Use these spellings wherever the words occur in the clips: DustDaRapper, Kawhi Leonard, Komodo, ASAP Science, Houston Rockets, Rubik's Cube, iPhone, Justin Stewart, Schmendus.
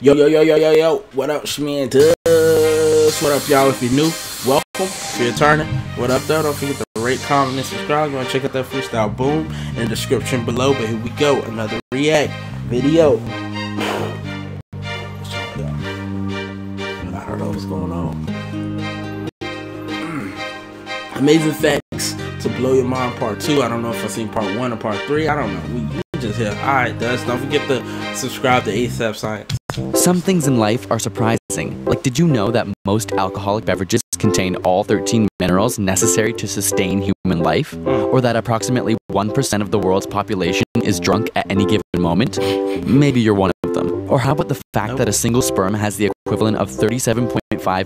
Yo, what up, Schmendus? What up, y'all? If you're new, welcome. If you're returning, what up, though? Don't forget to rate, comment, and subscribe. You want to check out that freestyle boom in the description below. But here we go, another react video. I don't know what's going on. Amazing facts to blow your mind part 2. I don't know if I've seen part 1 or part 3. I don't know. We just here. Alright, Dust. Don't forget to subscribe to ASAP Science. Some things in life are surprising. Like, did you know that most alcoholic beverages contain all 13 minerals necessary to sustain human life? Or that approximately 1% of the world's population is drunk at any given moment? Maybe you're one of them. Or how about the fact that a single sperm has the equivalent of 37.5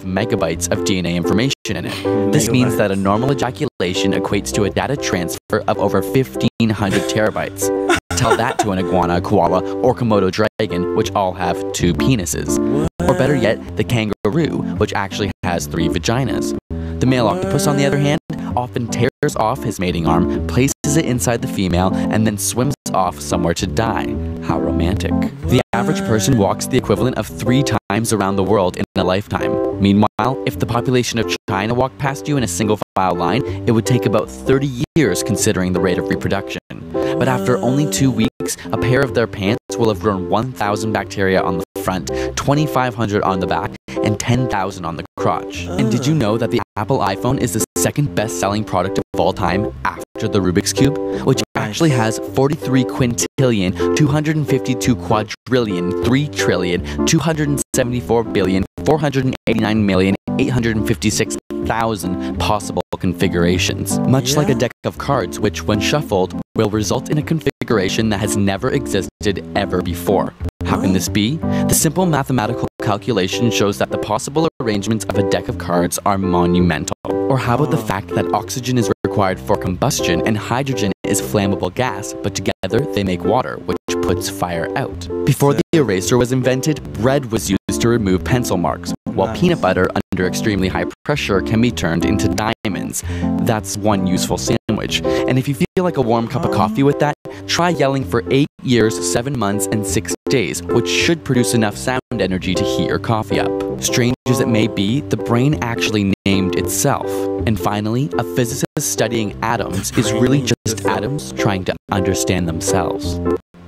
megabytes of DNA information in it? This means that a normal ejaculation equates to a data transfer of over 1,500 terabytes. Tell that to an iguana, koala, or Komodo dragon, which all have 2 penises. Or better yet, the kangaroo, which actually has 3 vaginas. The male octopus, on the other hand, often tears off his mating arm, places it inside the female, and then swims off somewhere to die. How romantic. The average person walks the equivalent of 3 times around the world in a lifetime. Meanwhile, if the population of China walked past you in a single file line, it would take about 30 years considering the rate of reproduction. But after only 2 weeks, a pair of their pants will have grown 1,000 bacteria on the front, 2,500 on the back, and 10,000 on the crotch. And did you know that the Apple iPhone is the second best-selling product of all time after the Rubik's Cube, which actually has 43 quintillion, 252 quadrillion, 3 trillion, 274 billion, 489 million, 856,000 possible configurations. Much like a deck of cards, which when shuffled will result in a configuration that has never existed ever before. How can this be? The simple mathematical calculation shows that the possible arrangements of a deck of cards are monumental. Or how about the fact that oxygen is required for combustion and hydrogen is flammable gas, but together they make water, which puts fire out. Before the eraser was invented, bread was used to remove pencil marks, while peanut butter under extremely high pressure can be turned into diamonds. That's one useful sandwich. And if you feel like a warm cup of coffee with that, try yelling for 8 years, 7 months, and 6 days, which should produce enough sound energy to heat your coffee up. Strange as it may be, the brain actually named itself. And finally, a physicist studying atoms is really just atoms trying to understand themselves.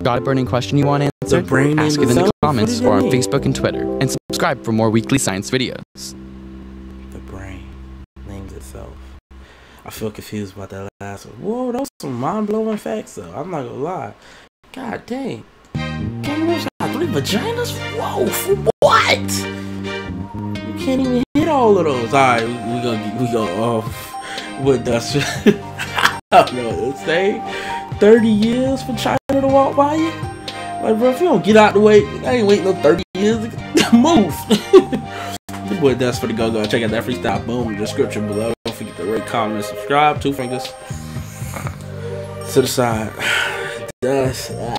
Got a burning question you want answered? Ask it in the comments or on Facebook and Twitter. And subscribe for more weekly science videos. The brain names itself. I feel confused about that last one. Whoa, those are some mind-blowing facts, though. I'm not gonna lie. God dang. Kangaroos have 3 vaginas? Whoa, for what? You can't even hit all of those. Alright, we gonna off with Dust. I don't know what to say. 30 years for China to walk by you? Like, bro, if you don't get out the way, I ain't waiting no 30 years to move. The boy Dust for the go-go. Check out that freestyle boom in the description below. Don't forget to rate, comment, and subscribe. 2 fingers to the side. Dust.